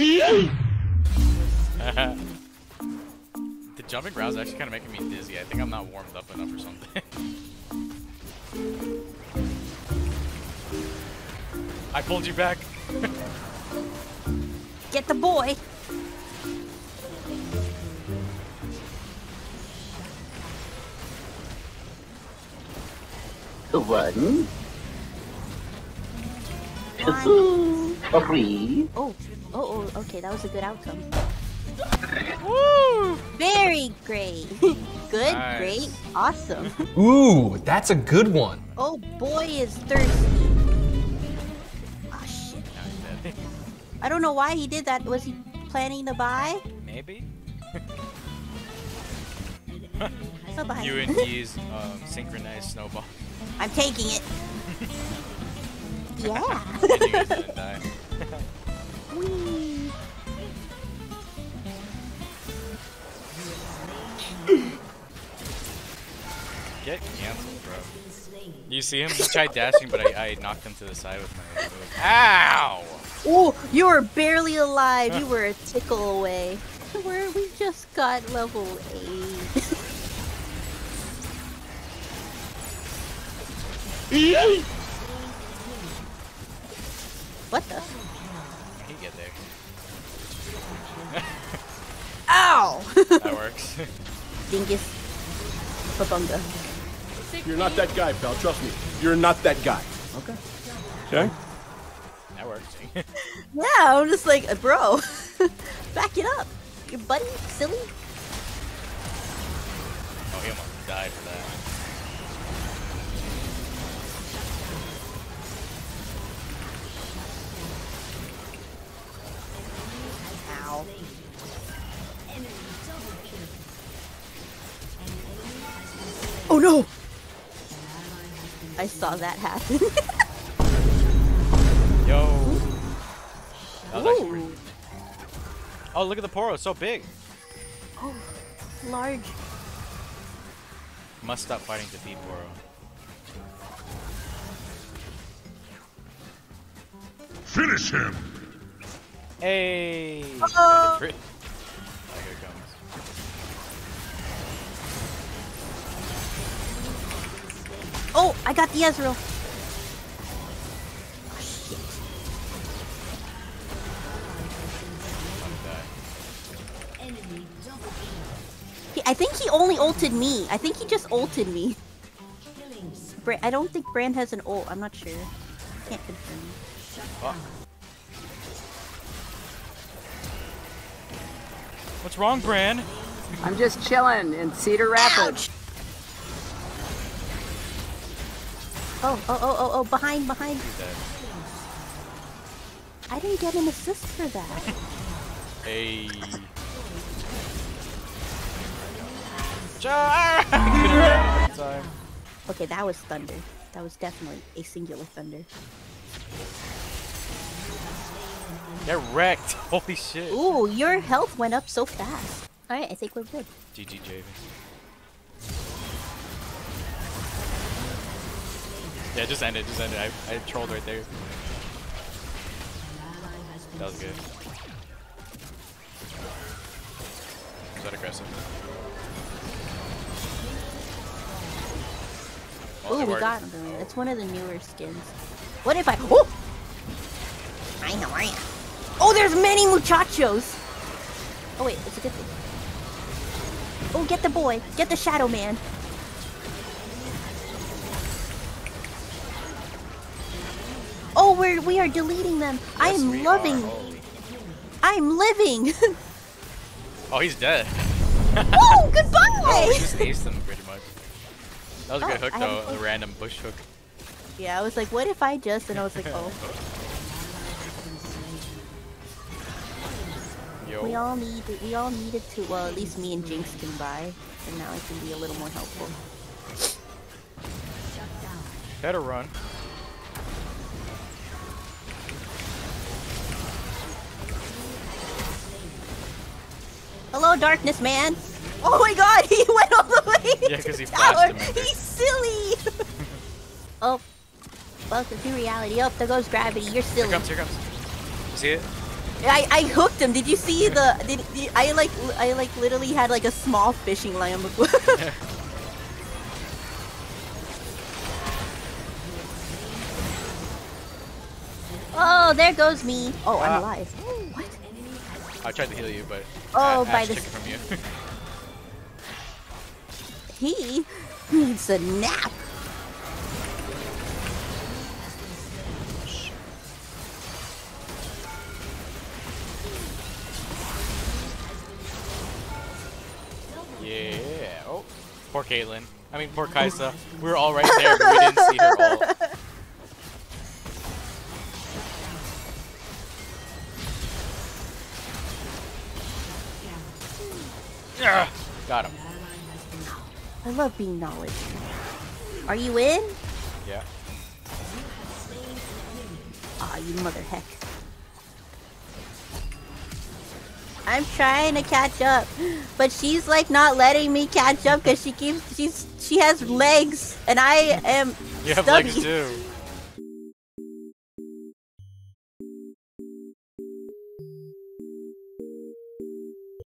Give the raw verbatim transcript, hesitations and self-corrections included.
The jumping round's actually kind of making me dizzy. I think I'm not warmed up enough or something. I pulled you back. Get the boy. One. Two. Three. Oh. Oh, oh, okay, that was a good outcome. Woo! Very great. Good, nice. Great, awesome. Ooh, that's a good one. Oh, boy is thirsty. Oh, shit. I don't know why he did that. Was he planning to buy? Maybe. You and he's um, synchronized snowball. I'm taking it. Yeah. And you guys didn't die. Whee. Get canceled, bro. You see him? He tried dashing, but I, I knocked him to the side with my move. Ow! Oh, you were barely alive. You were a tickle away. Where we just got level eight. What the? Get there. Ow! That works. Dingus. Babunga. You're not that guy, pal. Trust me. You're not that guy. Okay. Okay? That works. Yeah, I'm just like, bro. Back it up. Your buddy, silly. Oh, he almost died for that. Oh no! I saw that happen. Yo. That was actually pretty good. Oh, look at the Poro, it's so big. Oh, large. Must stop fighting to feed Poro. Finish him! Hey! Oh. Here it comes. Oh, I got the Ezreal. Oh, shit. He, I think he only ulted me. I think he just ulted me. Bra I don't think Brand has an ult. I'm not sure. Can't confirm. Oh. What's wrong, Brand? I'm just chilling in Cedar Rapids. Ouch. Oh, oh, oh, oh, oh, behind, behind. I didn't get an assist for that. Hey. Okay, that was thunder. That was definitely a singular thunder. Get wrecked! Holy shit! Ooh, your health went up so fast. Alright, I think we're good. G G, Javen. Yeah, just end it, just end it. I, I trolled right there. That was good. Was that aggressive? Oh, ooh, we got him. It's one of the newer skins. What if I- Oh! I know, I am. Oh, there's many muchachos! Oh wait, it's a good thing. Oh, get the boy. Get the shadow man. Oh, we're, we are deleting them. Yes, I am loving. I'm living. Oh, he's dead. Oh, goodbye! Oh, we just aced him pretty much. That was a oh, good hook I though, a hook. Random bush hook. Yeah, I was like, what if I just, and I was like, oh. Yo. We all need it. We all needed to. Well, at least me and Jinx can buy, and now I can be a little more helpful. Better run. Hello, darkness man. Oh my God, he went all the way. Yeah, because he flashed him. He's silly. Oh, welcome to reality. Oh, there goes gravity. You're silly. Here comes. Here comes. You see it? I I hooked him. Did you see the? Did, did I like I like literally had like a small fishing line before. Yeah. Oh, there goes me. Oh, ah. I'm alive. Oh, what? I tried to heal you, but oh, I, I by the. From you. He needs a nap. Yeah. Oh, poor Caitlin. I mean, poor Kai'Sa. We were all right there, but we didn't see her all. Yeah. Got him. I love being knowledgeable. Are you in? Yeah. Aw, oh, you mother heck. I'm trying to catch up, but she's like not letting me catch up because she keeps she's she has legs and I am. You have legs too.